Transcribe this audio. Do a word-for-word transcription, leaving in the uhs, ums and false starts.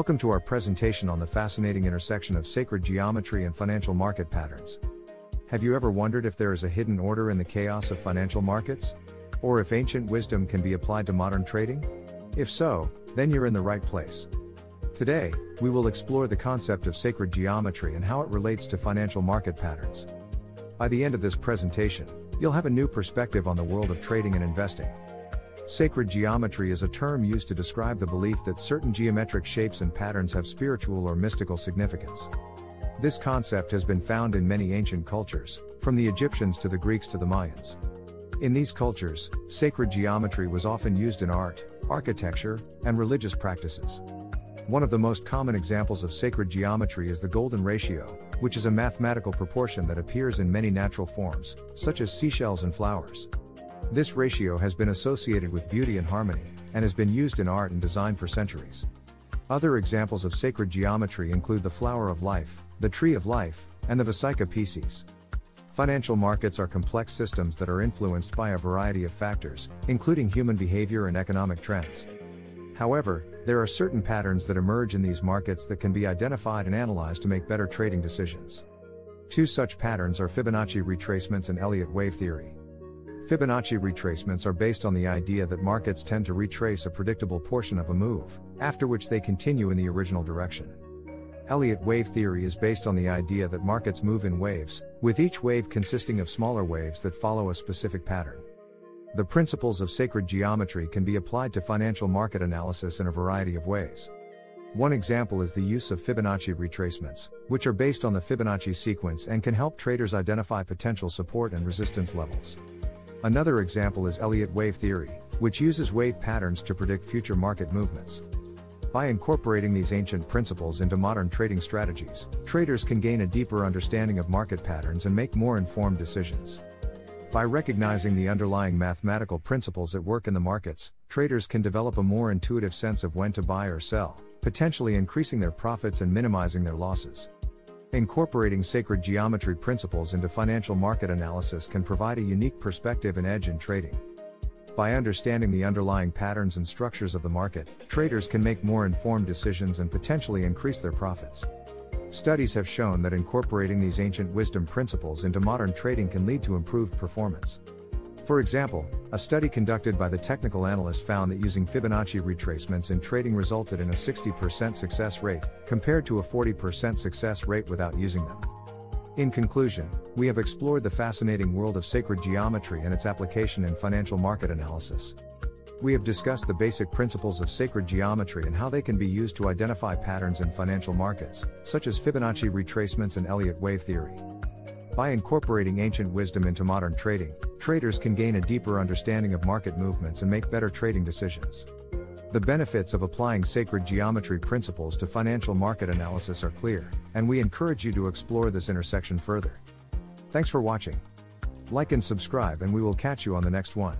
Welcome to our presentation on the fascinating intersection of sacred geometry and financial market patterns. Have you ever wondered if there is a hidden order in the chaos of financial markets? Or if ancient wisdom can be applied to modern trading? If so, then you're in the right place. Today, we will explore the concept of sacred geometry and how it relates to financial market patterns. By the end of this presentation, you'll have a new perspective on the world of trading and investing. Sacred geometry is a term used to describe the belief that certain geometric shapes and patterns have spiritual or mystical significance. This concept has been found in many ancient cultures, from the Egyptians to the Greeks to the Mayans. In these cultures, sacred geometry was often used in art, architecture, and religious practices. One of the most common examples of sacred geometry is the golden ratio, which is a mathematical proportion that appears in many natural forms, such as seashells and flowers. This ratio has been associated with beauty and harmony, and has been used in art and design for centuries. Other examples of sacred geometry include the flower of life, the tree of life, and the Vesica Piscis. Financial markets are complex systems that are influenced by a variety of factors, including human behavior and economic trends. However, there are certain patterns that emerge in these markets that can be identified and analyzed to make better trading decisions. Two such patterns are Fibonacci retracements and Elliott wave theory. Fibonacci retracements are based on the idea that markets tend to retrace a predictable portion of a move, after which they continue in the original direction. Elliott wave theory is based on the idea that markets move in waves, with each wave consisting of smaller waves that follow a specific pattern. The principles of sacred geometry can be applied to financial market analysis in a variety of ways. One example is the use of Fibonacci retracements, which are based on the Fibonacci sequence and can help traders identify potential support and resistance levels. Another example is Elliott wave theory, which uses wave patterns to predict future market movements. By incorporating these ancient principles into modern trading strategies, traders can gain a deeper understanding of market patterns and make more informed decisions. By recognizing the underlying mathematical principles at work in the markets, traders can develop a more intuitive sense of when to buy or sell, potentially increasing their profits and minimizing their losses. Incorporating sacred geometry principles into financial market analysis can provide a unique perspective and edge in trading. By understanding the underlying patterns and structures of the market, traders can make more informed decisions and potentially increase their profits. Studies have shown that incorporating these ancient wisdom principles into modern trading can lead to improved performance. For example, a study conducted by the technical analyst found that using Fibonacci retracements in trading resulted in a sixty percent success rate, compared to a forty percent success rate without using them. In conclusion, we have explored the fascinating world of sacred geometry and its application in financial market analysis. We have discussed the basic principles of sacred geometry and how they can be used to identify patterns in financial markets, such as Fibonacci retracements and Elliott wave theory. By incorporating ancient wisdom into modern trading, traders can gain a deeper understanding of market movements and make better trading decisions. The benefits of applying sacred geometry principles to financial market analysis are clear, and we encourage you to explore this intersection further. Thanks for watching. Like and subscribe, and we will catch you on the next one.